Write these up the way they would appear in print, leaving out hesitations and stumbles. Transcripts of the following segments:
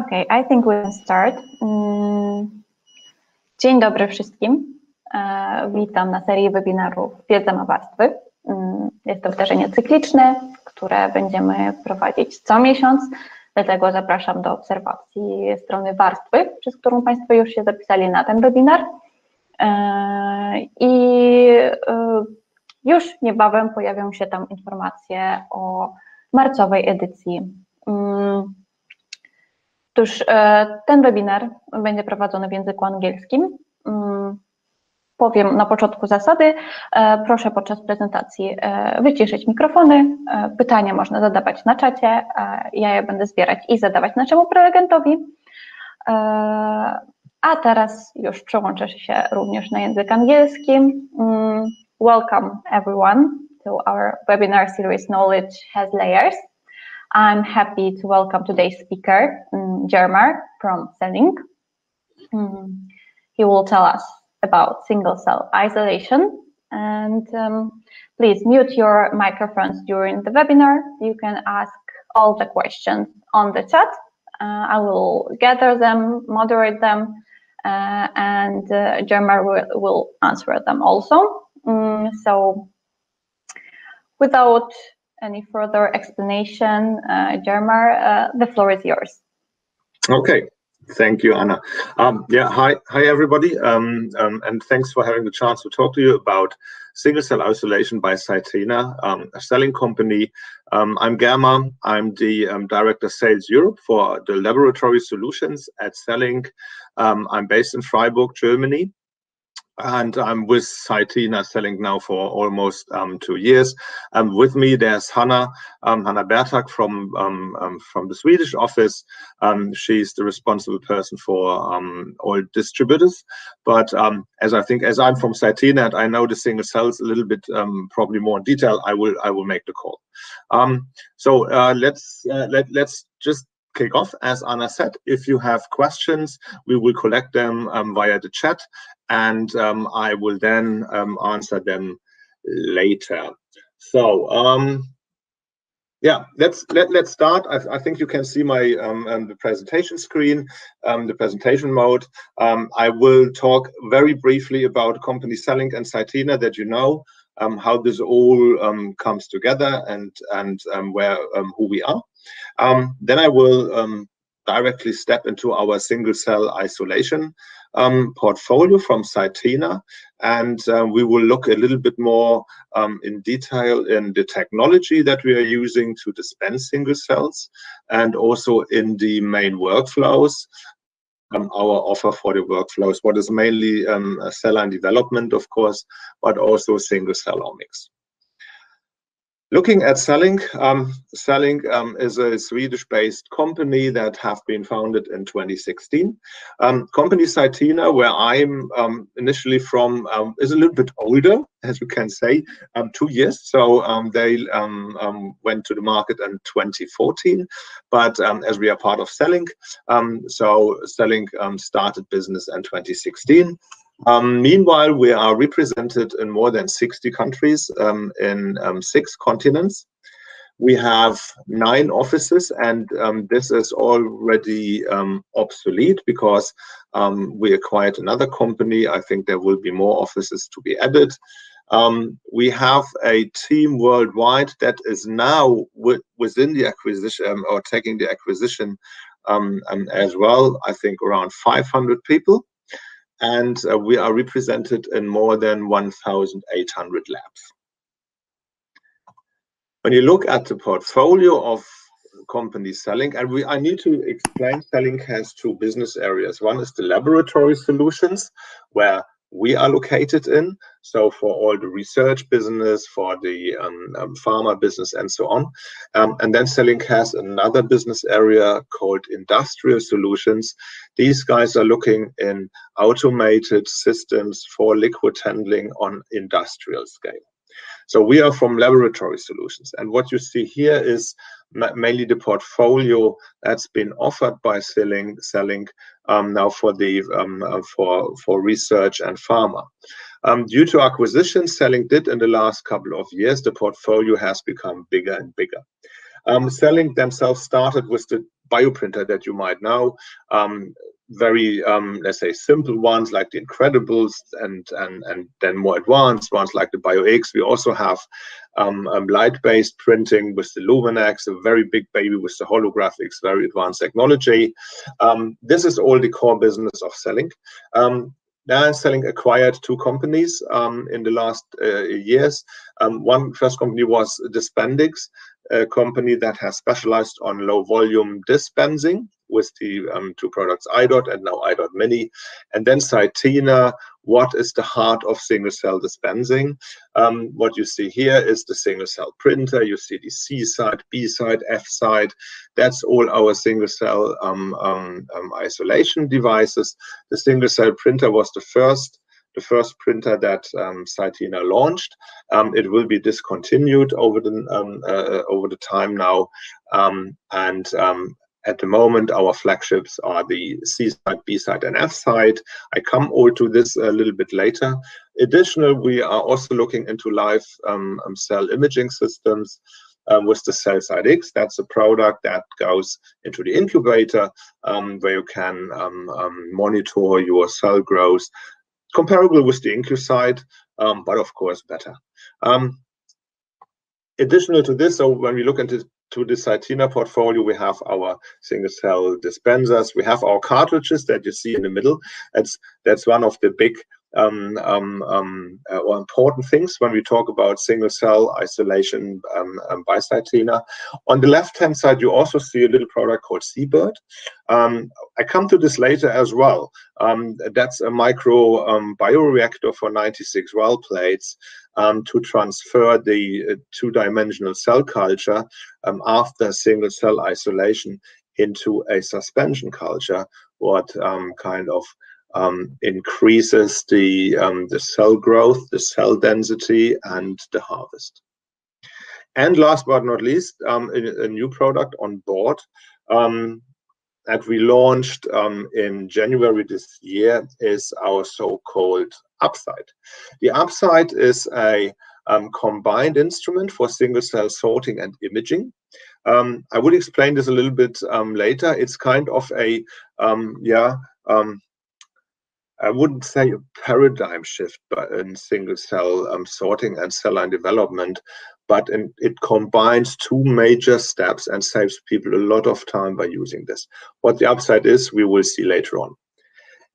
Okay, I think we can start. Dzień dobry wszystkim. Witam na serii webinarów Wiedza ma warstwy. Jest to wydarzenie cykliczne, które będziemy prowadzić co miesiąc, dlatego zapraszam do obserwacji strony warstwy, przez którą Państwo już się zapisali na ten webinar. I już niebawem pojawią się tam informacje o marcowej edycji. Otóż ten webinar będzie prowadzony w języku angielskim. Powiem na początku zasady. Proszę podczas prezentacji wyciszyć mikrofony. Pytania można zadawać na czacie. Ja je będę zbierać i zadawać naszemu prelegentowi. A teraz już przełączę się również na język angielski. Welcome everyone to our webinar series Knowledge Has Layers. I'm happy to welcome today's speaker, Germar from Cellink. He will tell us about single-cell isolation. And please mute your microphones during the webinar. You can ask all the questions on the chat. I will gather them, moderate them, and Germar will answer them also. So without any further explanation, Germar, the floor is yours. Okay, thank you, Anna. Yeah, hi everybody, and thanks for having the chance to talk to you about single-cell isolation by Cytena, a selling company. I'm Germar. I'm the Director Sales Europe for the Laboratory Solutions at Cellink. I'm based in Freiburg, Germany. And I'm with Cytena Cellink now for almost 2 years. With me there's Hannah, Hannah Bertak from the Swedish office. She's the responsible person for all distributors. But as I'm from Cytena and I know the single cells a little bit probably more in detail, I will make the call. So let's just kick off. As Anna said, if you have questions, we will collect them via the chat, and I will then answer them later. So yeah, let's start. I think you can see my the presentation screen, the presentation mode. I will talk very briefly about company Cellink and Cytena that you know, how this all comes together, and where who we are. Then I will directly step into our single-cell isolation portfolio from Cytena, and we will look a little bit more in detail in the technology that we are using to dispense single cells, and also in the main workflows, our offer for the workflows, what is mainly cell line development, of course, but also single-cell omics. Looking at Cellink, Cellink is a Swedish-based company that have been founded in 2016. Company Cytena, where I'm initially from, is a little bit older, as you can say, 2 years. So they went to the market in 2014, but as we are part of Cellink, so Cellink started business in 2016. Meanwhile, we are represented in more than 60 countries in 6 continents. We have 9 offices, and this is already obsolete because we acquired another company. I think there will be more offices to be added. We have a team worldwide that is now within the acquisition or taking the acquisition as well. I think around 500 people. And we are represented in more than 1,800 labs. When you look at the portfolio of company Cellink, and I need to explain, Cellink has 2 business areas. One is the laboratory solutions, where we are located in, so for all the research business, for the pharma business, and so on. And then Cellink has another business area called industrial solutions. These guys are looking in automated systems for liquid handling on industrial scale. So we are from laboratory solutions, and what you see here is mainly the portfolio that's been offered by Cellink now for the for research and pharma. Due to acquisitions Cellink did in the last couple of years, the portfolio has become bigger and bigger. Cellink themselves started with the bioprinter that you might know. Very, let's say, simple ones like the Incredibles, and then more advanced ones like the BioX. We also have light-based printing with the LumenX, a very big baby with the holographics, very advanced technology. This is all the core business of Cellink. Cellink acquired two companies in the last years. One first company was Dispendix, a company that has specialized on low-volume dispensing with the two products IDOT and now IDOT Mini. And then Cytena, what is the heart of single-cell dispensing? What you see here is the single-cell printer. You see the C side, B side, F side. That's all our single-cell isolation devices. The single-cell printer was the first printer that Cytena launched. It will be discontinued over the time now, at the moment, our flagships are the C side, B side, and F side. I come all to this a little bit later. Additionally, we are also looking into live cell imaging systems with the CellCyte X. That's a product that goes into the incubator where you can monitor your cell growth, comparable with the IncuCyte, but of course better. Additional to this, so when we look into the Cytena portfolio, we have our single-cell dispensers. We have our cartridges that you see in the middle. That's one of the big or important things when we talk about single-cell isolation by Cytena. On the left-hand side, you also see a little product called Seabird. I come to this later as well. That's a micro bioreactor for 96 well plates to transfer the two-dimensional cell culture after single-cell isolation into a suspension culture, what kind of increases the cell growth, the cell density, and the harvest. And last but not least, a new product on board that we launched in January this year is our so-called UpSight. The UpSight is a combined instrument for single-cell sorting and imaging. I will explain this a little bit later. It's kind of a, I wouldn't say a paradigm shift but in single-cell sorting and cell line development, but it combines two major steps and saves people a lot of time by using this. What the UpSight is, we will see later on.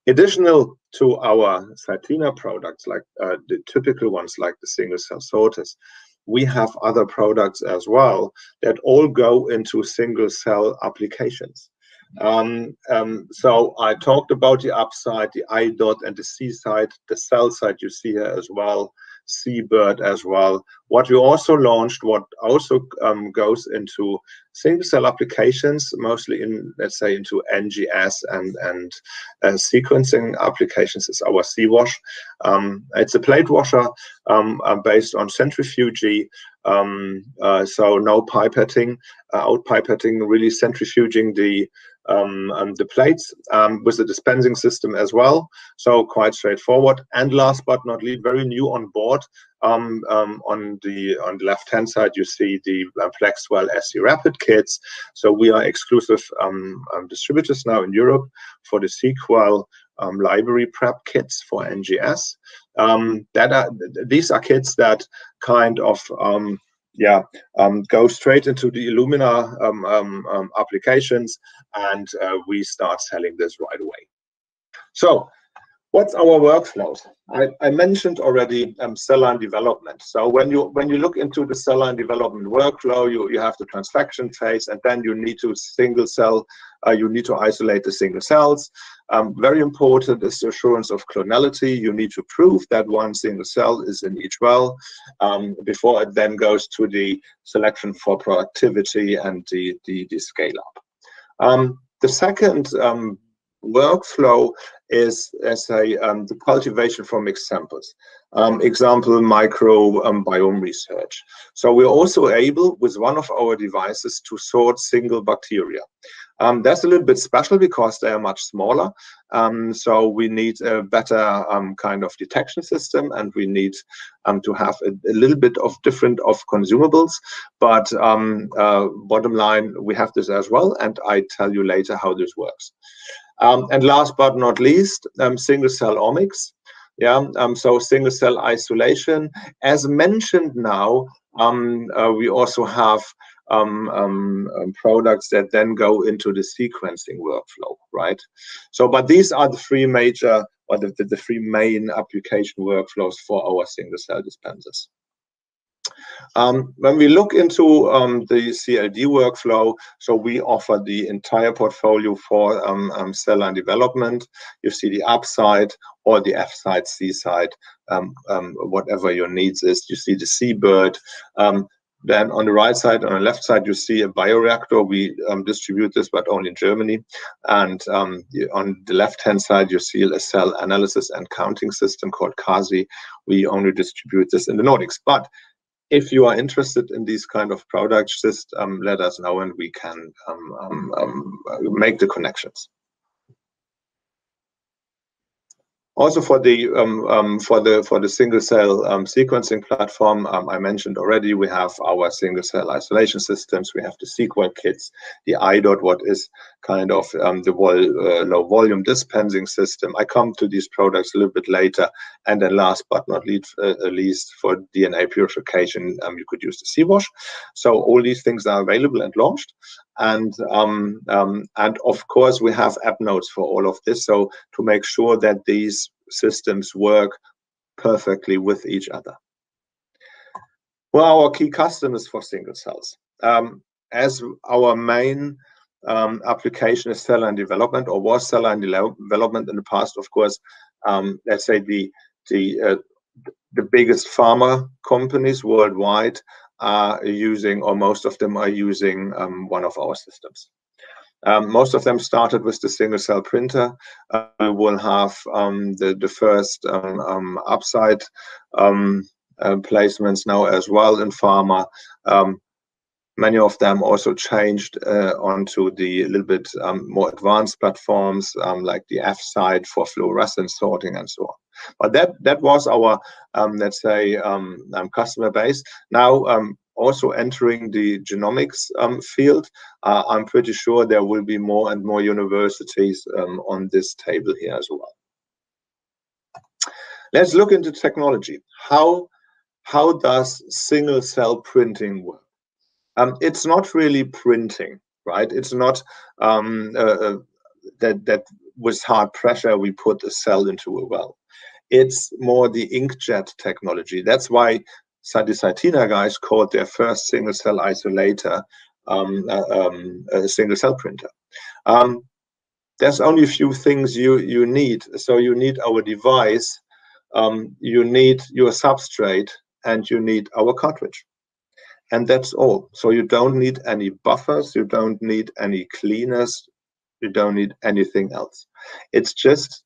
Additional to our Cytena products, like the typical ones like the single-cell sorters, we have other products as well that all go into single-cell applications. So I talked about the UpSight, the IDOT, and the C-side, the CellCyte you see here as well, Seabird as well. What we also launched, what also goes into single-cell applications, mostly in, let's say, into NGS and sequencing applications, is our C.WASH. It's a plate washer based on centrifuge, so no pipetting, out-pipetting, really centrifuging the plates with the dispensing system as well, so quite straightforward. And last but not least, very new on board, on the left-hand side you see the FlexWell SC Rapid kits. So we are exclusive distributors now in Europe for the SeqWell library prep kits for NGS. These are kits that kind of go straight into the Illumina applications, and we start selling this right away. So what's our workflows? I mentioned already cell line development. So when you look into the cell line development workflow, you have the transfection phase, and then you need to isolate the single cells. Very important is the assurance of clonality. You need to prove that one single cell is in each well before it then goes to the selection for productivity and the scale up. The second workflow is, as I the cultivation from mixed samples, example microbiome research. So we're also able with one of our devices to sort single bacteria. That's a little bit special because they are much smaller, so we need a better kind of detection system, and we need to have a little bit of different of consumables, but bottom line, we have this as well, and I tell you later how this works. And last but not least, single cell omics. Yeah, so single cell isolation. As mentioned now, we also have products that then go into the sequencing workflow, right? So, but these are the three major, or the three main application workflows for our single cell dispensers. When we look into the CLD workflow, so we offer the entire portfolio for cell line development. You see the UpSight or the F side, C side, whatever your needs is. You see the Seabird. Then on the right side, on the left side, you see a bioreactor. We distribute this, but only in Germany. And on the left-hand side, you see a cell analysis and counting system called CASI. We only distribute this in the Nordics. But if you are interested in these kind of products, just let us know, and we can make the connections. Also for the single cell sequencing platform, I mentioned already, we have our single cell isolation systems. We have the SeqWell kits, the IDOT, what is kind of the low volume dispensing system. I come to these products a little bit later. And then last but not least, for DNA purification, you could use the C.WASH. So all these things are available and launched. And of course, we have app notes for all of this, so to make sure that these systems work perfectly with each other. Well, our key customers for single cells. As our main application is cell line development, or was cell line development in the past, of course, let's say the biggest pharma companies worldwide are using, or most of them are using, one of our systems. Most of them started with the single cell printer. We will have the first UpSight placements now as well in pharma. Many of them also changed onto the little bit more advanced platforms, like the F side for fluorescence sorting and so on. But that was our, let's say, customer base. Now, also entering the genomics field, I'm pretty sure there will be more and more universities on this table here as well. Let's look into technology. How does single cell printing work? It's not really printing, right? It's not that with hard pressure we put a cell into a well. It's more the inkjet technology. That's why the Cytena guys called their first single cell isolator a single cell printer. There's only a few things you need. So you need our device, you need your substrate, and you need our cartridge. And that's all. So you don't need any buffers, you don't need any cleaners, you don't need anything else. It's just,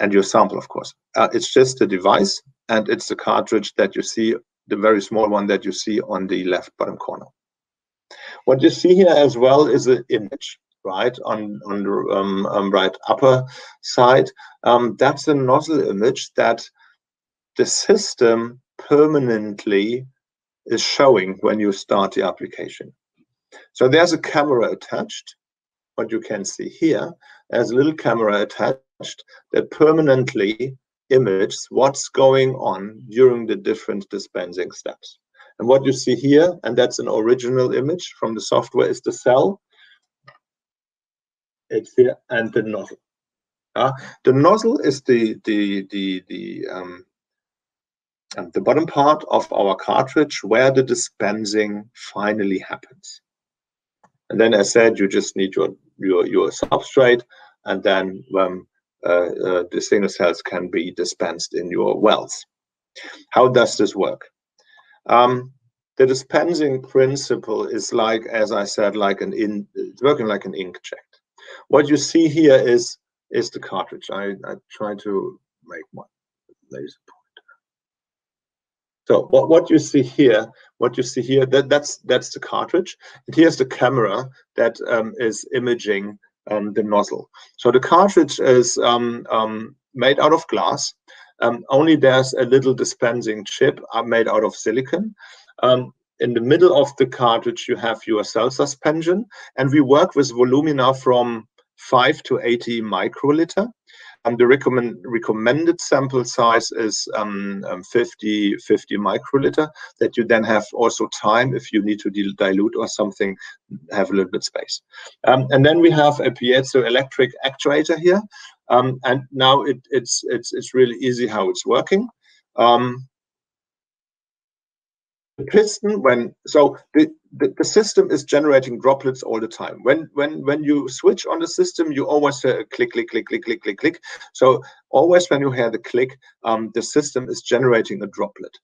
and your sample, of course. It's just the device, and it's the cartridge that you see, the very small one that you see on the left bottom corner. What you see here as well is an image, right, on the right upper side. That's a nozzle image that the system permanently is showing when you start the application. So there's a camera attached. What you can see here, there's a little camera attached that permanently images what's going on during the different dispensing steps. And what you see here, and that's an original image from the software, is the cell. It's here, and the nozzle. The nozzle is the bottom part of our cartridge where the dispensing finally happens. And then I said, you just need your substrate, and then the single cells can be dispensed in your wells. How does this work? The dispensing principle is, like as I said, it's working like an inkjet. What you see here is the cartridge. I try to make one laser pointer. So what you see here, that's the cartridge, and here's the camera that is imaging the nozzle. So the cartridge is made out of glass. Only there's a little dispensing chip made out of silicon. In the middle of the cartridge, you have your cell suspension, and we work with volumina from 5 to 80 microliter. And the recommended sample size is 50 microliter, that you then have also time, if you need to dilute or something, have a little bit space. And then we have a piezoelectric actuator here. And now it's really easy how it's working. The piston, the system is generating droplets all the time. When you switch on the system, you always hear a click, click, click, click, click, click, click. So always when you hear the click, the system is generating a droplet.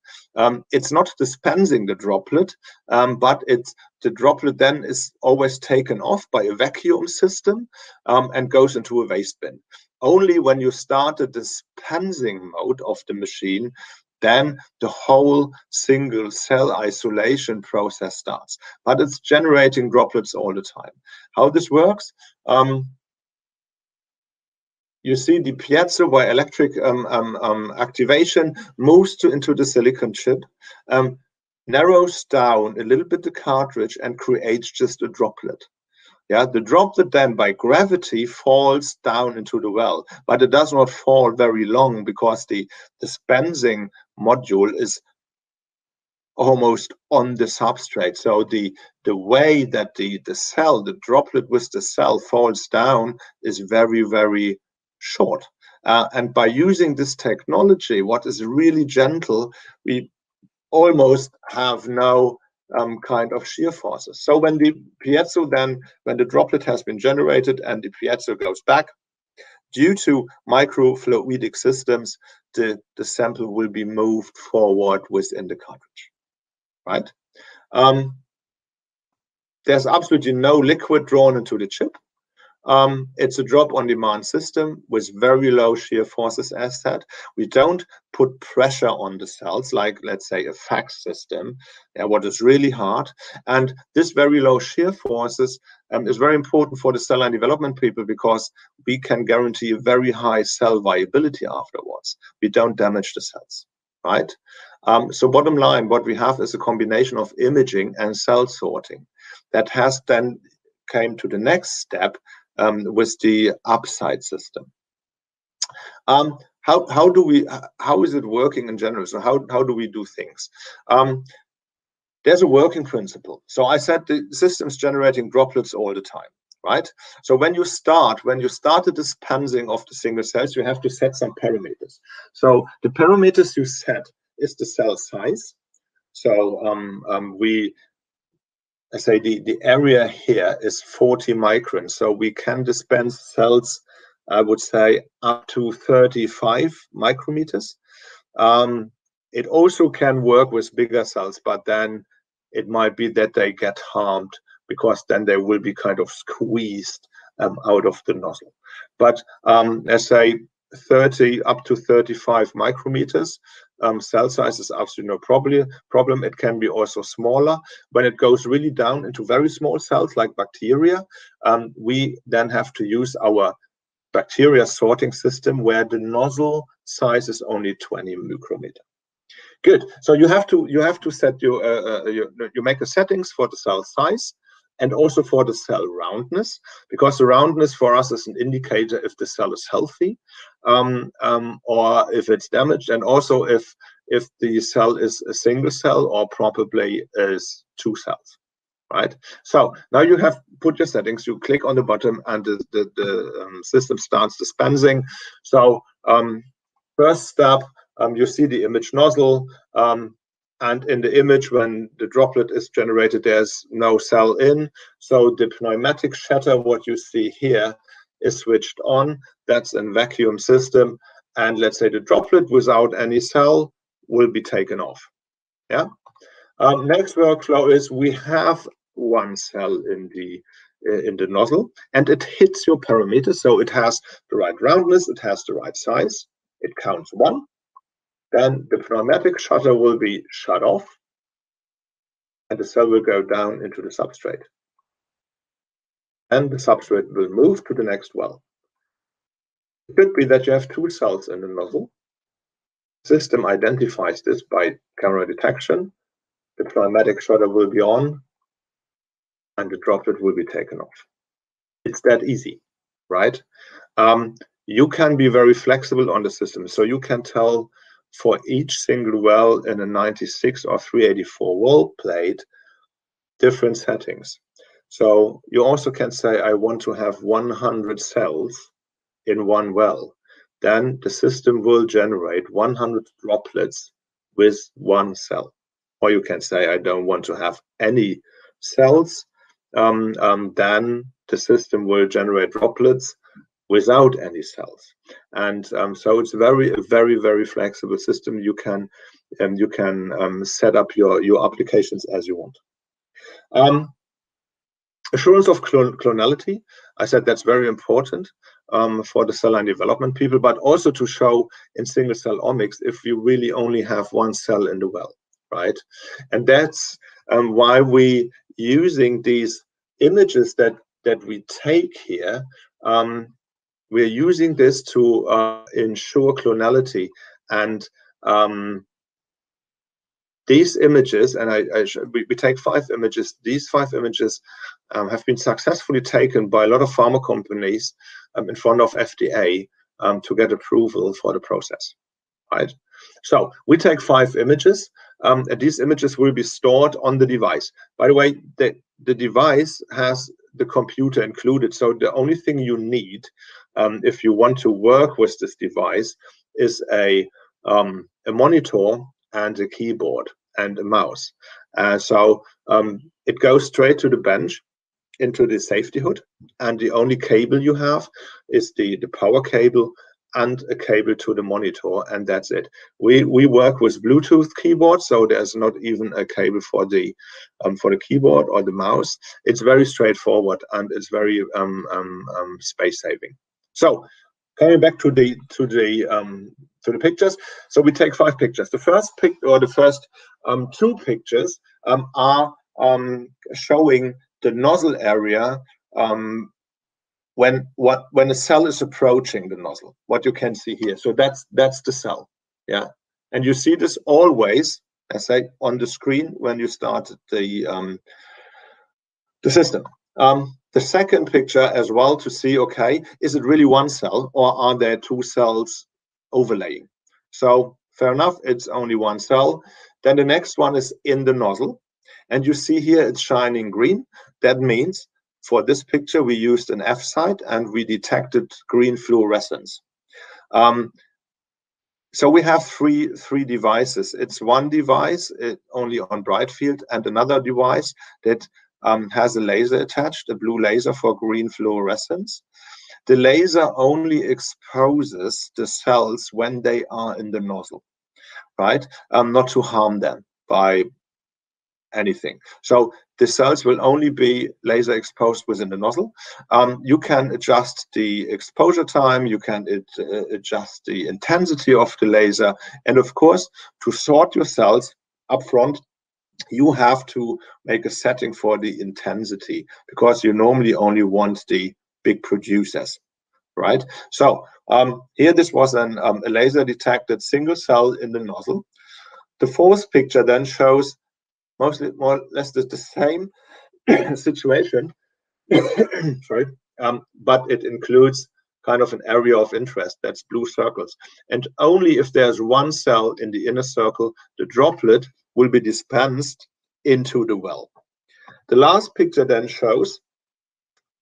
It's not dispensing the droplet, but the droplet then is always taken off by a vacuum system and goes into a waste bin. Only when you start the dispensing mode of the machine, then the whole single cell isolation process starts. But it's generating droplets all the time. How this works? You see the piezoelectric activation moves into the silicon chip, narrows down a little bit the cartridge, and creates just a droplet. Yeah, the droplet then by gravity falls down into the well, but it does not fall very long because the dispensing module is almost on the substrate. So the way that the droplet with the cell falls down is very, very short. And by using this technology, what is really gentle, we almost have no kind of shear forces. So when the droplet has been generated and the piezo goes back, due to microfluidic systems, the sample will be moved forward within the cartridge, right? There's absolutely no liquid drawn into the chip. It's a drop-on-demand system with very low shear forces, as said. We don't put pressure on the cells, like, let's say, a FACS system, what is really hard. And this very low shear forces is very important for the cell line development people, because we can guarantee a very high cell viability afterwards. We don't damage the cells, right? So bottom line, what we have is a combination of imaging and cell sorting that has then came to the next step, with the UpSight system. How is it working in general? So how do we do things? There's a working principle. So I said the system's generating droplets all the time, right? So when you start the dispensing of the single cells, you have to set some parameters. So the parameters you set is the cell size. So I say the area here is 40 microns, so we can dispense cells, I would say, up to 35 micrometers. It also can work with bigger cells, but then it might be that they get harmed, because then they will be kind of squeezed out of the nozzle. But let's say 30 up to 35 micrometers. Cell size is absolutely no problem. It can be also smaller. When it goes really down into very small cells like bacteria, we then have to use our bacteria sorting system, where the nozzle size is only 20 micrometer. Good. So you have to set you make the settings for the cell size, and also for the cell roundness, because the roundness for us is an indicator if the cell is healthy or if it's damaged, and also if the cell is a single cell or probably is two cells, right? So now you have put your settings, you click on the button, and the system starts dispensing. So first step, you see the image nozzle. And in the image, when the droplet is generated, there's no cell in. So the pneumatic shutter, what you see here, is switched on. That's a vacuum system. And let's say the droplet without any cell will be taken off. Yeah. Next workflow is we have one cell in the in the nozzle, and it hits your parameters. So it has the right roundness, it has the right size, it counts one. Then the pneumatic shutter will be shut off, and the cell will go down into the substrate. And the substrate will move to the next well. It could be that you have two cells in the nozzle. The system identifies this by camera detection. The pneumatic shutter will be on, and the droplet will be taken off. It's that easy, right? You can be very flexible on the system. So you can tell for each single well in a 96 or 384 well plate, different settings. So you also can say, I want to have 100 cells in one well. Then the system will generate 100 droplets with one cell. Or you can say, I don't want to have any cells. Then the system will generate droplets without any cells. And so it's a very, very flexible system. You can set up your applications as you want. Assurance of clonality. I said that's very important for the cell line development people, but also to show in single cell omics if you really only have one cell in the well, right? And that's why we using these images that we take here. We're using this to ensure clonality, and these images, and we take five images. These five images have been successfully taken by a lot of pharma companies in front of FDA to get approval for the process, right? So we take five images, and these images will be stored on the device. By the way, the device has the computer included. So the only thing you need if you want to work with this device is a monitor and a keyboard and a mouse. So it goes straight to the bench into the safety hood, and the only cable you have is the power cable and a cable to the monitor, and that's it. We work with Bluetooth keyboards, so there's not even a cable for the keyboard or the mouse. It's very straightforward, and it's very space saving. So coming back to the pictures, so we take five pictures. The first two pictures are showing the nozzle area. When a cell is approaching the nozzle, what you can see here. So that's the cell, yeah. And you see this always, I say, on the screen when you start the system. The second picture as well to see, okay, is it really one cell or are there two cells overlaying? So fair enough, it's only one cell. Then the next one is in the nozzle, and you see here it's shining green. That means for this picture, we used an F side and we detected green fluorescence. So we have three devices. It's one device only on bright field, and another device that has a laser attached, a blue laser for green fluorescence. The laser only exposes the cells when they are in the nozzle, right? Not to harm them by anything. So the cells will only be laser exposed within the nozzle. You can adjust the exposure time, you can adjust the intensity of the laser, and of course, to sort your cells up front, you have to make a setting for the intensity, because you normally only want the big producers, right? So here this was a laser detected single cell in the nozzle. The fourth picture then shows mostly more or less the same situation, sorry, but it includes kind of an area of interest, that's blue circles. And only if there's one cell in the inner circle, the droplet will be dispensed into the well. The last picture then shows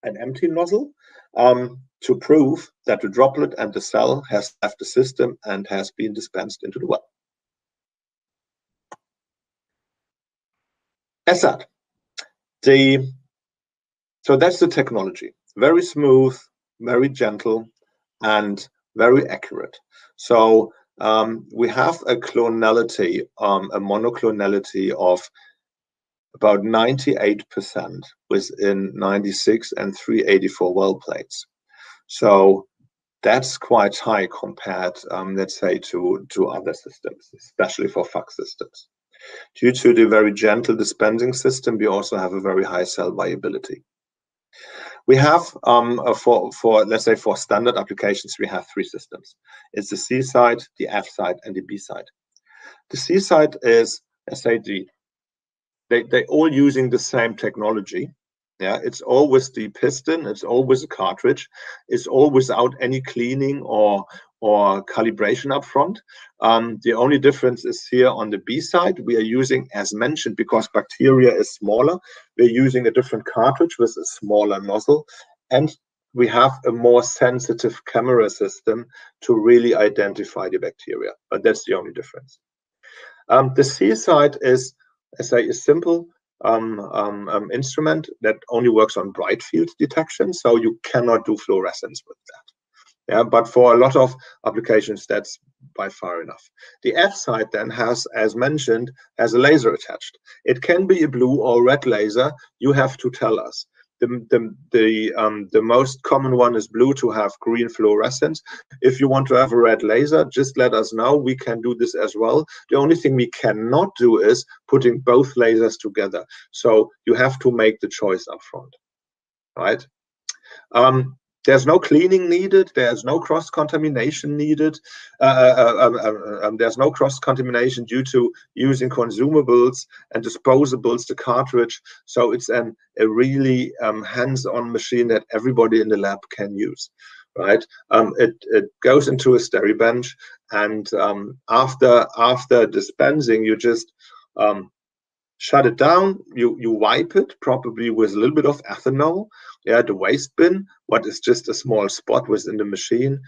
an empty nozzle to prove that the droplet and the cell has left the system and has been dispensed into the well. As that, so that's the technology. Very smooth, very gentle, and very accurate. So we have a monoclonality of about 98% within 96 and 384 well plates. So that's quite high compared, let's say, to other systems, especially for FACS systems. Due to the very gentle dispensing system, we also have a very high cell viability. We have, for standard applications, we have three systems. It's the C side, the F side, and the B side. The C side is, let's say, they're all using the same technology. Yeah, it's always the piston, it's always a cartridge, it's all without any cleaning or calibration up front. The only difference is here on the B side, we are using, as mentioned, because bacteria is smaller, we're using a different cartridge with a smaller nozzle, and we have a more sensitive camera system to really identify the bacteria, but that's the only difference. The C side is, as I say, is simple. Instrument that only works on bright field detection, so you cannot do fluorescence with that. Yeah, but for a lot of applications, that's by far enough. The F side then has, as mentioned, has a laser attached. It can be a blue or red laser. You have to tell us. The most common one is blue to have green fluorescence. If you want to have a red laser, just let us know. We can do this as well. The only thing we cannot do is putting both lasers together. So you have to make the choice up front, right? There's no cleaning needed. There's no cross-contamination needed. There's no cross-contamination due to using consumables and disposables, the cartridge. So it's a really hands-on machine that everybody in the lab can use, right? It goes into a Steri bench, and after dispensing, you just shut it down. You wipe it, probably with a little bit of ethanol. Yeah, the waste bin, what is just a small spot within the machine,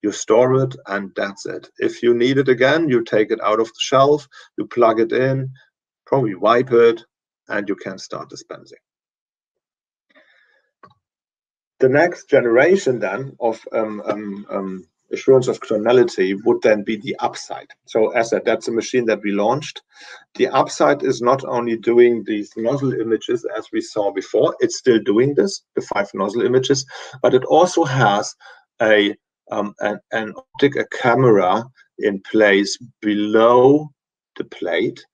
you store it, and that's it. If you need it again, you take it out of the shelf, you plug it in, probably wipe it, and you can start dispensing. The next generation then of assurance of clonality would then be the UpSight. So as I said, that's a machine that we launched. The UpSight is not only doing these nozzle images as we saw before, it's still doing this, the 5 nozzle images, but it also has an optic, a camera in place below the plate,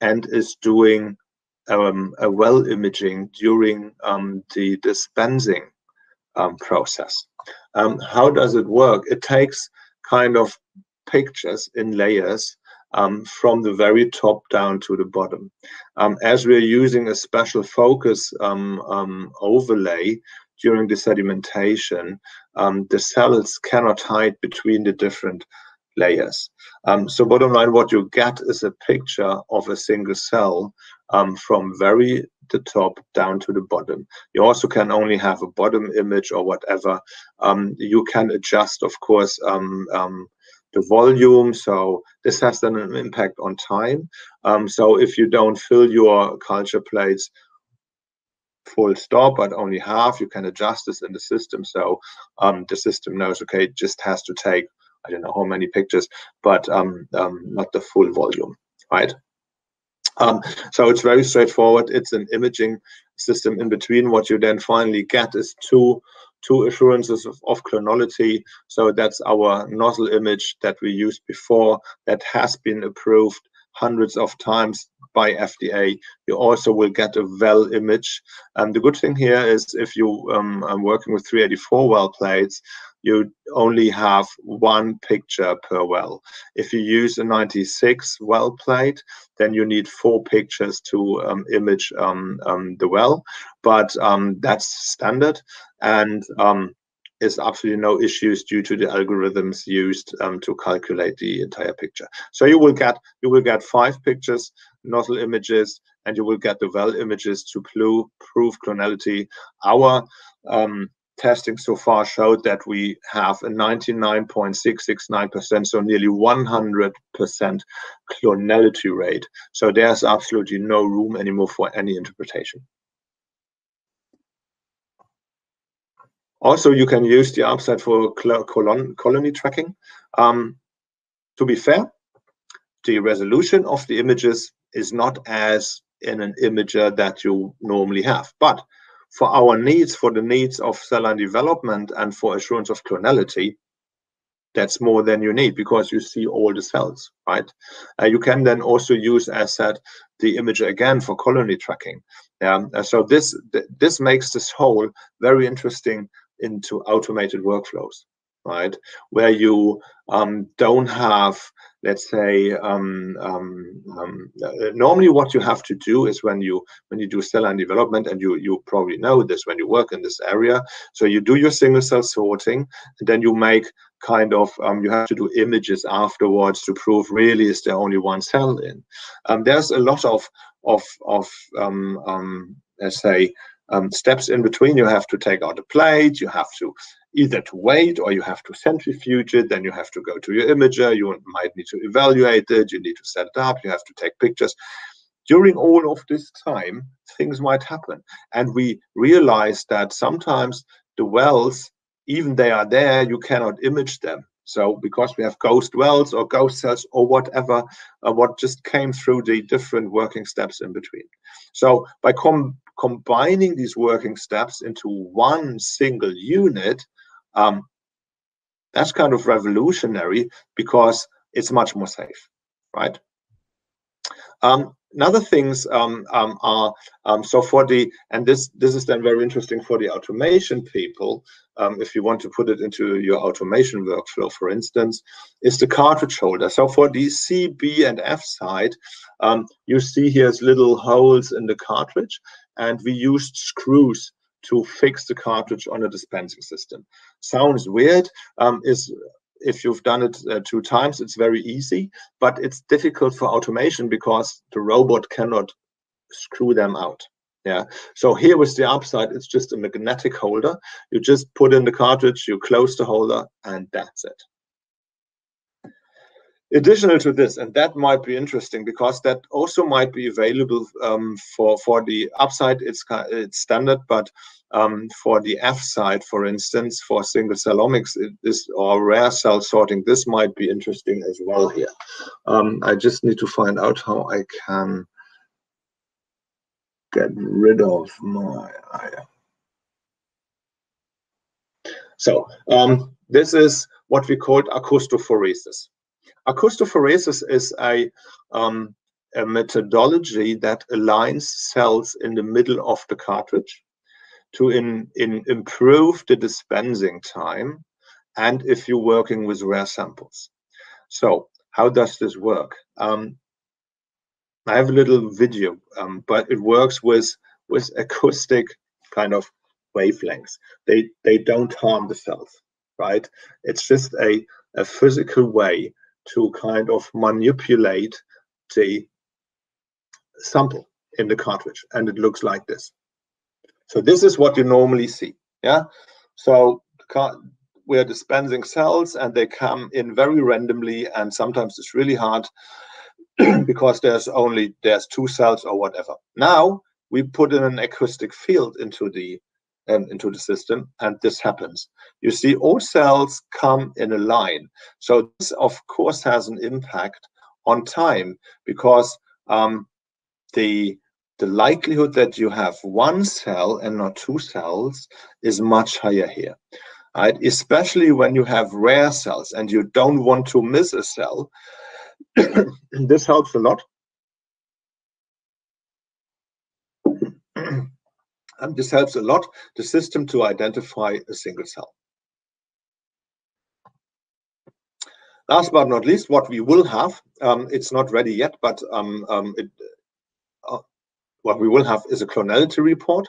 and is doing a well imaging during the dispensing process. How does it work? It takes kind of pictures in layers from the very top down to the bottom. As we're using a special focus overlay during the sedimentation, the cells cannot hide between the different layers. So bottom line, what you get is a picture of a single cell from very the top down to the bottom. You also can only have a bottom image or whatever. You can adjust, of course, the volume. So this has then an impact on time. So if you don't fill your culture plates full stop, but only half, you can adjust this in the system. So the system knows, okay, it just has to take, I don't know how many pictures, but not the full volume, right? So it's very straightforward. It's an imaging system in between. What you then finally get is two assurances of clonality. So that's our nozzle image that we used before, that has been approved hundreds of times by FDA. You also will get a well image. And the good thing here is if you are working with 384 well plates, you only have one picture per well. If you use a 96 well plate, then you need 4 pictures to image the well, but that's standard, and there's absolutely no issues due to the algorithms used to calculate the entire picture. So you will get 5 pictures, nozzle images, and you will get the well images to prove clonality. Our testing so far showed that we have a 99.669%, so nearly 100% clonality rate. So there's absolutely no room anymore for any interpretation. Also, you can use the UpSight for colony tracking. To be fair, the resolution of the images is not as in an imager that you normally have. But for our needs, for the needs of cell line development and for assurance of clonality, that's more than you need, because you see all the cells, right? You can then also use, as said, the imager again for colony tracking. So this makes this whole very interesting into automated workflows, right? Where you don't have, let's say, normally what you have to do is when you do cell line development, and you probably know this when you work in this area. So you do your single cell sorting, and then you make kind of you have to do images afterwards to prove really is there only one cell in. There's a lot of let's say steps in between. You have to take out a plate. You have to either to wait, or you have to centrifuge it, then you have to go to your imager, you might need to evaluate it, you need to set it up, you have to take pictures. During all of this time, things might happen. And we realize that sometimes the wells, even they are there, you cannot image them. So because we have ghost wells or ghost cells or whatever, what just came through the different working steps in between. So by combining these working steps into one single unit, that's kind of revolutionary, because it's much more safe, right? Another things are, so for the, and this is then very interesting for the automation people, if you want to put it into your automation workflow, for instance, is the cartridge holder. So for the C, B, and F side, you see here's little holes in the cartridge, and we used screws to fix the cartridge on a dispensing system. Sounds weird. If you've done it 2 times, it's very easy, but it's difficult for automation because the robot cannot screw them out. Yeah. So here with the UpSight, it's just a magnetic holder. You just put in the cartridge, you close the holder, and that's it. Additional to this, and that might be interesting because that also might be available for the UpSight, it's standard, but for the F side, for instance, for single cell omics or rare cell sorting, this might be interesting as well here. I just need to find out how I can get rid of my. So this is what we called acoustophoresis. Acoustophoresis is a methodology that aligns cells in the middle of the cartridge to improve the dispensing time, and if you're working with rare samples. So how does this work? I have a little video, but it works with acoustic kind of wavelengths. They don't harm the cells, right? It's just a physical way to kind of manipulate the sample in the cartridge, and it looks like this. So this is what you normally see, yeah? So we are dispensing cells, and they come in very randomly, and sometimes it's really hard because there's 2 cells or whatever. Now we put in an acoustic field into the system, and this happens. You see all cells come in a line. So this of course has an impact on time, because the likelihood that you have 1 cell and not 2 cells is much higher here, right? Especially when you have rare cells and you don't want to miss a cell. This helps a lot. This helps a lot the system to identify a single cell. Last but not least, what we will have, it's not ready yet, but what we will have is a clonality report.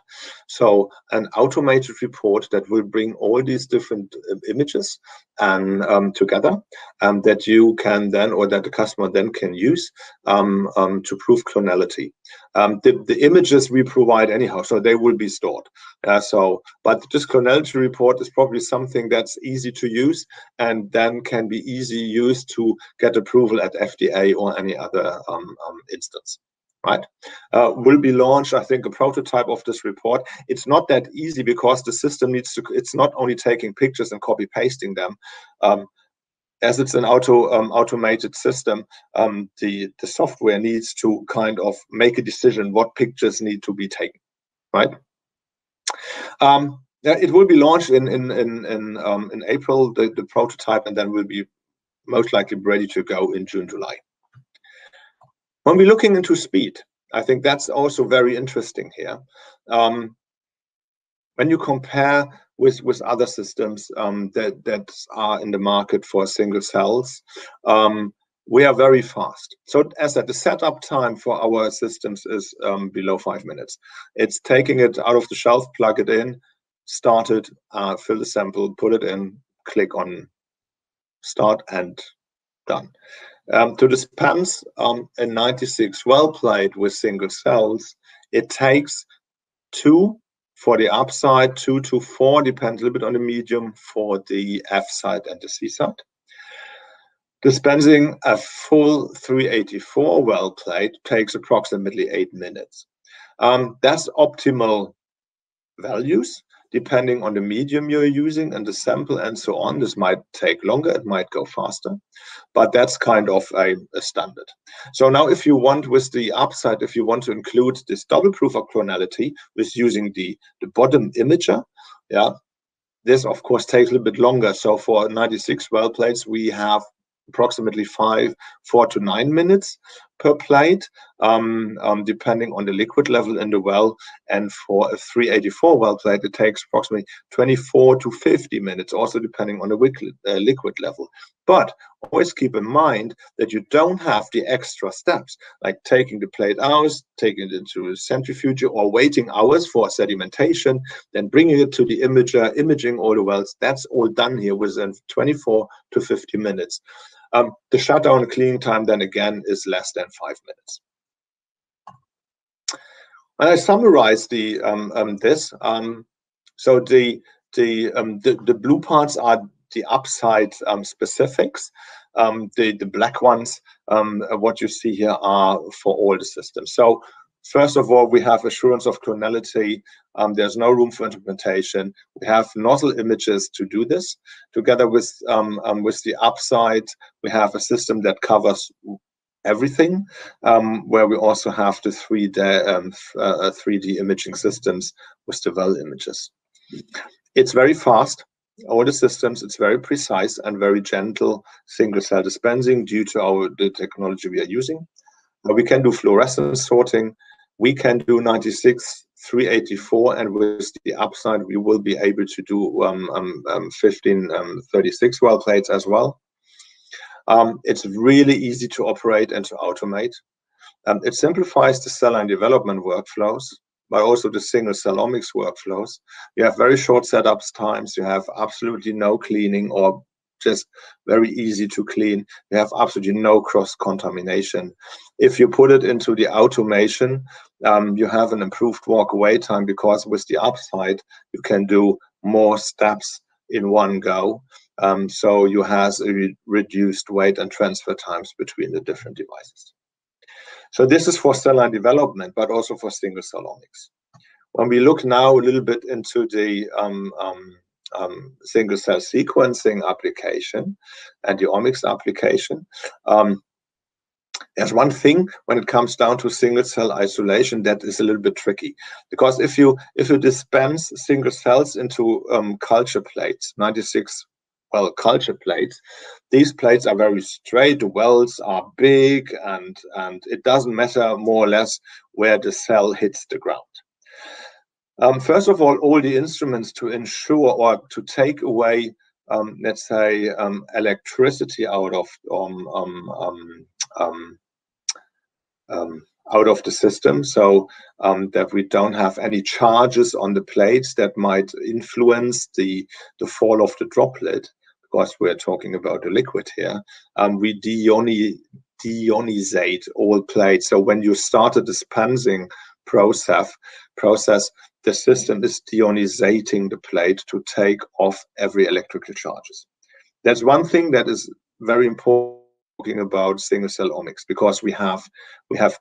So an automated report that will bring all these different images and together, that you can then, or that the customer then can use to prove clonality. The images we provide anyhow, so they will be stored. But this clonality report is probably something that's easy to use, and then can be easily used to get approval at FDA or any other instance. Right, will be launched, I think, a prototype of this report. It's not that easy because the system needs to, it's not only taking pictures and copy pasting them. as it's an automated system, the software needs to kind of make a decision what pictures need to be taken, right? It will be launched in April, the prototype, and then will be most likely ready to go in June, July. When we're looking into speed, I think that's also very interesting here. When you compare with other systems that are in the market for single cells, we are very fast. So as I said, the setup time for our systems is below 5 minutes. It's taking it out of the shelf, plug it in, start it, fill the sample, put it in, click on start, and done. To dispense in 96 well plate with single cells, it takes 2 for the UpSight, 2 to 4, depends a little bit on the medium, for the F side and the C side. Dispensing a full 384 well plate takes approximately 8 minutes. That's optimal values, depending on the medium you're using and the sample and so on. This might take longer, it might go faster, but that's kind of a standard. So now if you want, with the UpSight, if you want to include this double proof of clonality with using the bottom imager, yeah, this of course takes a little bit longer. So for 96 well plates, we have approximately 4 to 9 minutes per plate, depending on the liquid level in the well. And for a 384 well plate, it takes approximately 24 to 50 minutes, also depending on the liquid level. But always keep in mind that you don't have the extra steps, like taking the plate out, taking it into a centrifuge, or waiting hours for sedimentation, then bringing it to the imager, imaging all the wells. That's all done here within 24 to 50 minutes. The shutdown and cleaning time then again is less than 5 minutes. And I summarize the so the blue parts are the UpSight specifics. The black ones, what you see here, are for all the systems. So first of all, we have assurance of clonality. There's no room for interpretation. We have nozzle images to do this. Together with the UpSight, we have a system that covers everything, where we also have the 3D imaging systems with the well images. It's very fast. All the systems, it's very precise and very gentle single cell dispensing due to the technology we are using. We can do fluorescence sorting. We can do 96, 384, and with the UpSight, we will be able to do 1536 well plates as well. It's really easy to operate and to automate. It simplifies the cell line development workflows, but also the single cellomics workflows. You have very short setup times. You have absolutely no cleaning, or just very easy to clean. You have absolutely no cross-contamination. If you put it into the automation, you have an improved walk-away time, because with the UpSight, you can do more steps in one go. So you have a reduced wait and transfer times between the different devices. So this is for cell line development, but also for single cellomics. When we look now a little bit into the single cell sequencing application and the omics application, there's one thing when it comes down to single cell isolation that is a little bit tricky, because if you dispense single cells into culture plates, 96 well culture plates, these plates are very straight, the wells are big, and it doesn't matter more or less where the cell hits the ground. First of all the instruments to ensure or to take away, let's say, electricity out of the system, so that we don't have any charges on the plates that might influence the fall of the droplet, because we're talking about the liquid here. We deionizate all plates, so when you start a dispensing process, the system is deionizating the plate to take off every electrical charges. That's one thing that is very important talking about single cell omics, because we have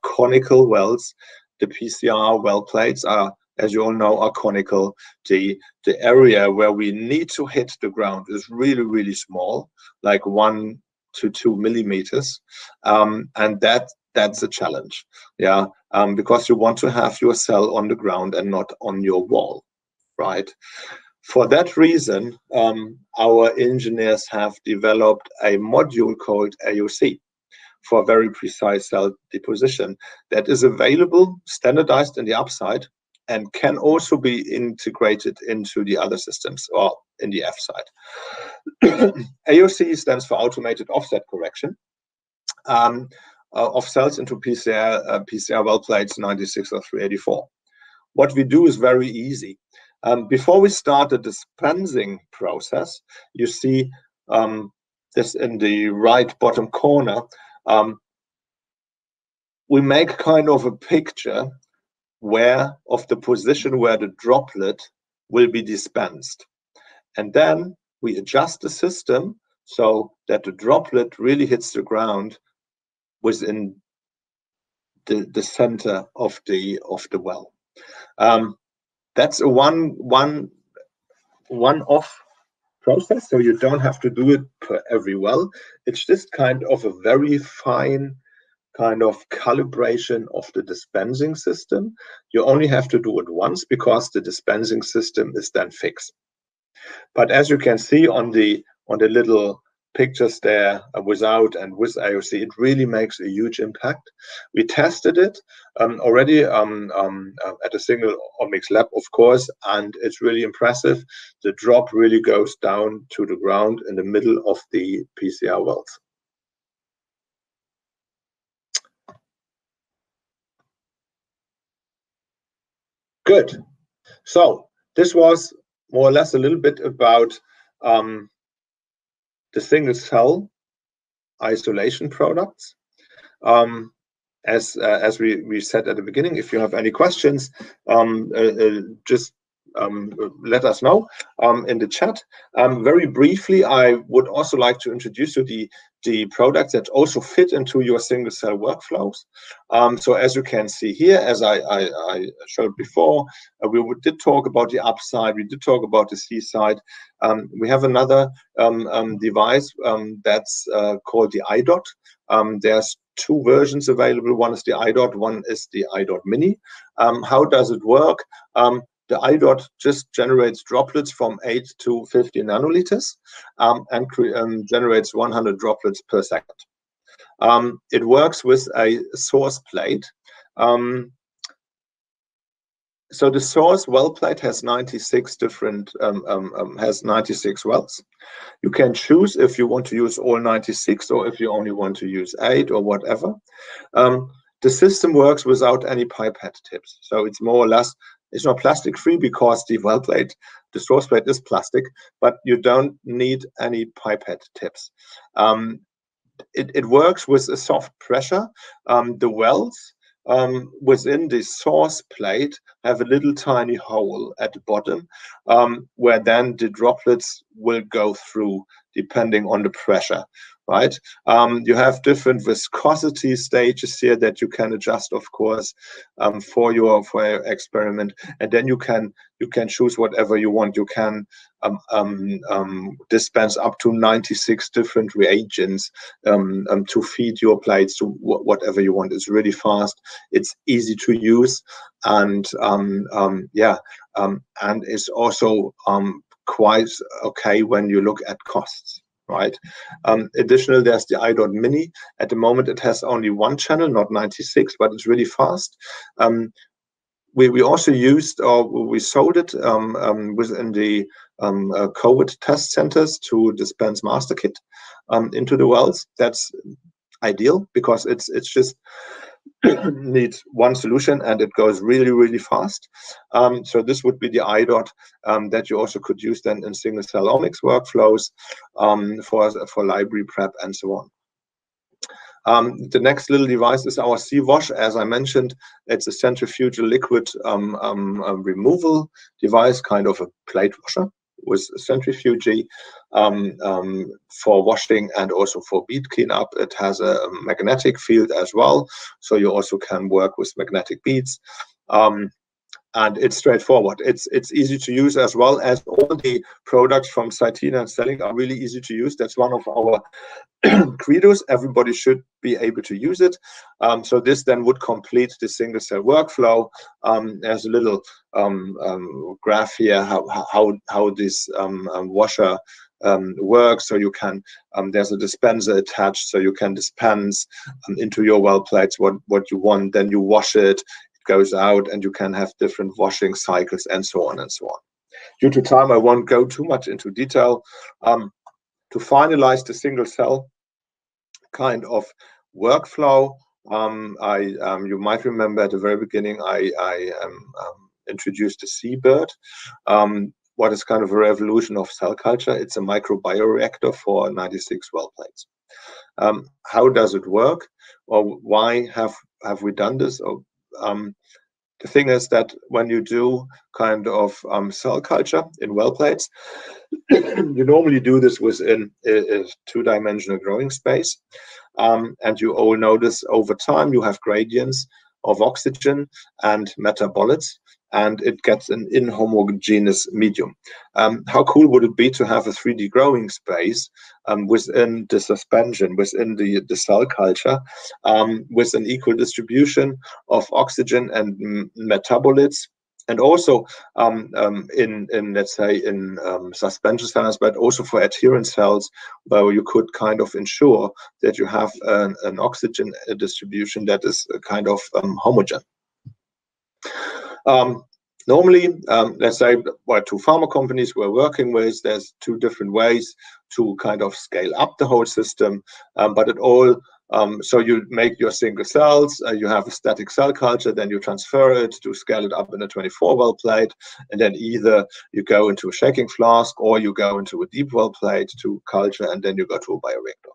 conical wells. The PCR well plates are as you all know, are conical. The area where we need to hit the ground is really, really small, like 1 to 2 millimeters, and that's a challenge, yeah, because you want to have your cell on the ground and not on your wall, right? For that reason, our engineers have developed a module called AOC for very precise cell deposition that is available, standardized in the UpSight, and can also be integrated into the other systems or in the F side. AOC stands for Automated Offset Correction of cells into PCR well plates 96 or 384. What we do is very easy. Before we start the dispensing process, you see this in the right bottom corner, we make kind of a picture of the position where the droplet will be dispensed. And then we adjust the system so that the droplet really hits the ground within the center of the well. That's a one-off process, so you don't have to do it per every well. It's just kind of a very fine kind of calibration of the dispensing system. You only have to do it once because the dispensing system is then fixed. But as you can see on the little pictures there, without and with AOC, it really makes a huge impact. We tested it already at a single omics lab, of course, and it's really impressive. The drop really goes down to the ground in the middle of the PCR wells. Good. So this was more or less a little bit about the single cell isolation products. As we said at the beginning, if you have any questions, just let us know in the chat. Very briefly, I would also like to introduce you the products that also fit into your single cell workflows. So as you can see here, as I showed before, we did talk about the UpSight, we did talk about the C.SIGHT. We have another device that's called the IDOT. There's two versions available. One is the IDOT, one is the IDOT Mini. How does it work? The IDOT just generates droplets from 8 to 50 nanoliters and generates 100 droplets per second. It works with a source plate. So the source well plate has 96 different, has 96 wells. You can choose if you want to use all 96 or if you only want to use 8 or whatever. The system works without any pipette tips. So it's more or less, it's not plastic free because the well plate, the source plate is plastic, but you don't need any pipette tips. It works with a soft pressure. The wells within the source plate have a little tiny hole at the bottom where then the droplets will go through depending on the pressure, right? You have different viscosity stages here that you can adjust, of course, for your experiment, and then you can choose whatever you want. You can dispense up to 96 different reagents to feed your plates to whatever you want. It's really fast, it's easy to use, and it's also quite okay when you look at costs, right? Additionally, there's the IDOT Mini. At the moment, it has only one channel, not 96, but it's really fast. We also used, or we sold it within the COVID test centers to dispense master kit into the wells. That's ideal because it's just needs one solution and it goes really, really fast. So this would be the IDOT that you also could use then in single cell omics workflows for library prep and so on. The next little device is our C.WASH. As I mentioned, it's a centrifugal liquid removal device, kind of a plate washer with centrifuge for washing and also for bead cleanup. It has a magnetic field as well, so you also can work with magnetic beads. and it's straightforward. It's easy to use, as well as all the products from Cytena and Cellink are really easy to use. That's one of our credos. Everybody should be able to use it. So this then would complete the single cell workflow. There's a little graph here how this washer work. So you can, there's a dispenser attached, so you can dispense into your well plates what you want, then you wash it, it goes out, and you can have different washing cycles and so on and so on. Due to time, I won't go too much into detail. To finalize the single cell kind of workflow, you might remember at the very beginning I introduced the Seabird. What is kind of a revolution of cell culture. It's a microbioreactor for 96 well plates. How does it work, or why have we done this? The thing is that when you do kind of cell culture in well plates, you normally do this within a two-dimensional growing space, and you all notice over time you have gradients of oxygen and metabolites, and it gets an inhomogeneous medium. How cool would it be to have a 3D growing space within the suspension, within the cell culture, with an equal distribution of oxygen and metabolites, and also in let's say in suspension cells, but also for adherent cells, where you could kind of ensure that you have an oxygen distribution that is kind of homogeneous. Normally, let's say by two pharma companies we're working with, there's two different ways to kind of scale up the whole system, but it all, so you make your single cells, you have a static cell culture, then you transfer it to scale it up in a 24 well plate, and then either you go into a shaking flask or you go into a deep well plate to culture, and then you go to a bioreactor.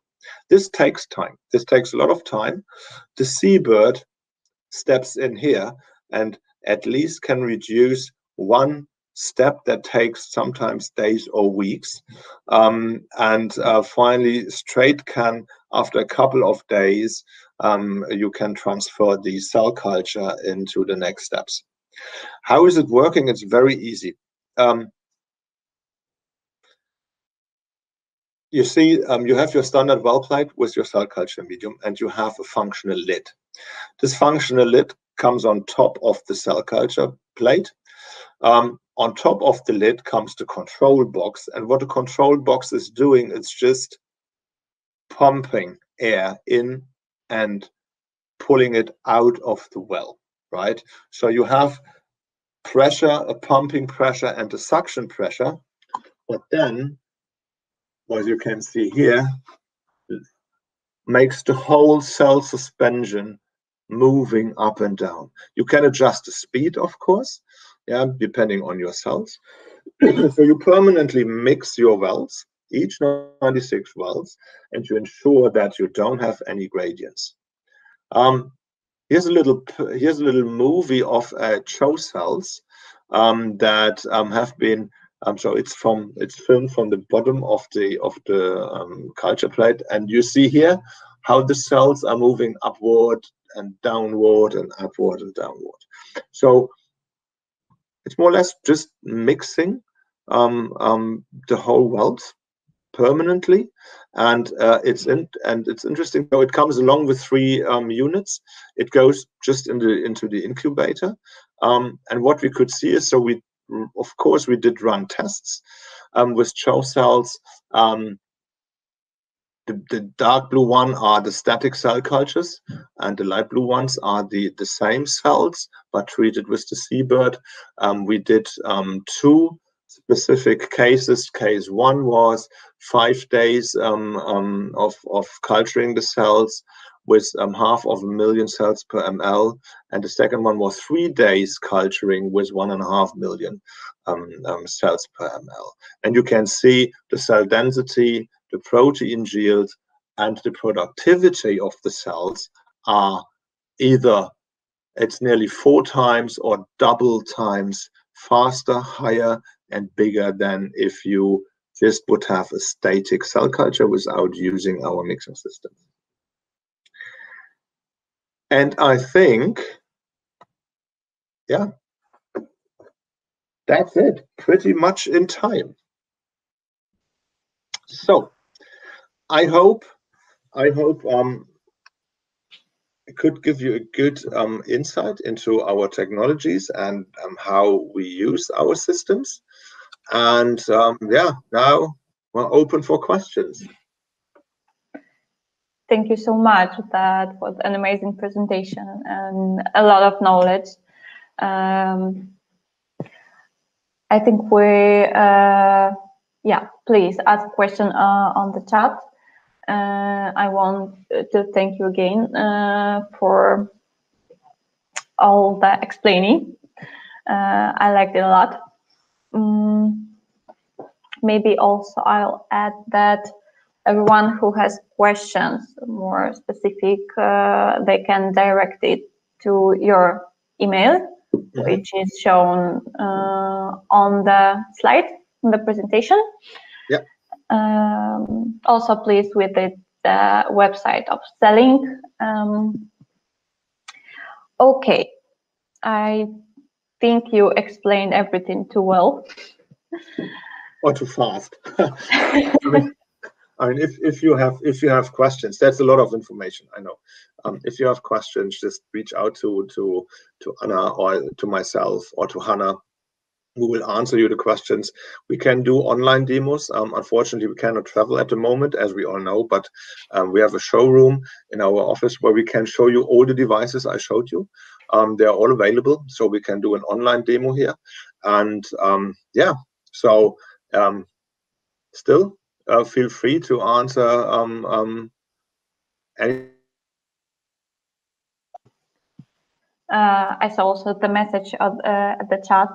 This takes time. This takes a lot of time. The Seabird steps in here and at least can reduce one step that takes sometimes days or weeks, and finally straight can, after a couple of days, you can transfer the cell culture into the next steps. How is it working? It's very easy. You see, you have your standard well plate with your cell culture medium, and you have a functional lid. This functional lid comes on top of the cell culture plate. On top of the lid comes the control box, and what the control box is doing, it's just pumping air in and pulling it out of the well, right? So you have pressure, a pumping pressure and a suction pressure, but then, as you can see here, makes the whole cell suspension moving up and down. You can adjust the speed, of course, yeah, depending on your cells. So you permanently mix your wells, each 96 wells, and you ensure that you don't have any gradients. Here's a little movie of CHO cells that have been. So it's filmed from the bottom of the culture plate, and you see here how the cells are moving upward and downward and upward and downward. So it's more or less just mixing the whole wells permanently, and it's interesting. So it comes along with three units. It goes just into the incubator, and what we could see is, so we of course we did run tests with CHO cells. The dark blue one are the static cell cultures, and the light blue ones are the same cells but treated with the Seabird. We did two specific cases. Case one was 5 days of culturing the cells with half of a million cells per ml, and the second one was 3 days culturing with 1.5 million cells per ml. And you can see the cell density, the protein yield, and the productivity of the cells are either, it's nearly 4 times or double times faster, higher, and bigger than if you just would have a static cell culture without using our mixing system. And I think, yeah, That's it, pretty much in time. So I hope it could give you a good insight into our technologies and how we use our systems. And yeah, now we're open for questions. Thank you so much. That was an amazing presentation and a lot of knowledge. I think we, yeah, please ask question on the chat. I want to thank you again for all the explaining. I liked it a lot. Maybe also I'll add that everyone who has questions more specific, they can direct it to your email, which is shown on the slide in the presentation. Yeah. Also pleased with the website of Cellink. Okay, I think you explained everything too well. Or too fast. I mean, if you have questions, that's a lot of information, I know. If you have questions, just reach out to Anna or to myself or to Hannah. We will answer you the questions. We can do online demos. Unfortunately, we cannot travel at the moment, as we all know, but we have a showroom in our office where we can show you all the devices I showed you. They're all available, so we can do an online demo here. And yeah, so still feel free to answer any. I saw also the message at the chat.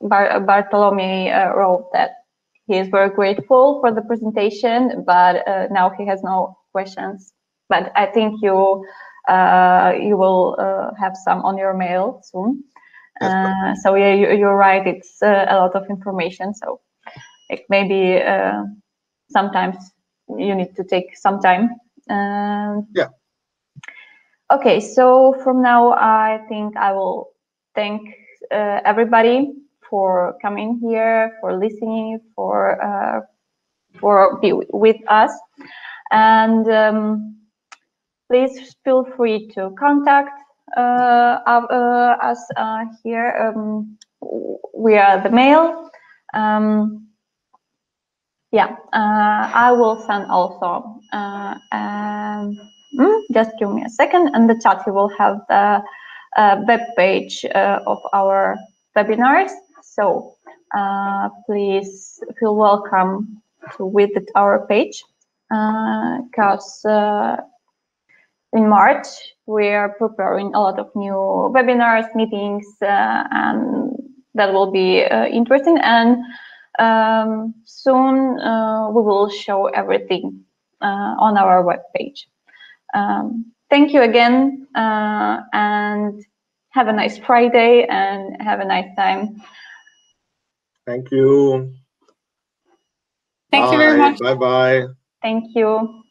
Bartolome wrote that he is very grateful for the presentation, but now he has no questions. But I think you you will have some on your mail soon. So yeah, you're right. It's a lot of information. So it maybe sometimes you need to take some time. Yeah. Okay, so from now, I think I will thank everybody for coming here, for listening, for being with us, and please feel free to contact us here via the mail. Yeah, I will send also. Just give me a second, and the chat you will have the web page of our webinars. So please feel welcome to visit our page, because in March we are preparing a lot of new webinars, meetings, and that will be interesting. And soon we will show everything on our web page. Thank you again, and have a nice Friday and have a nice time. Thank you. Thank you very much. Bye bye. Thank you.